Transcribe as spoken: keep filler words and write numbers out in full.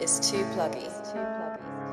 is TooPluggy.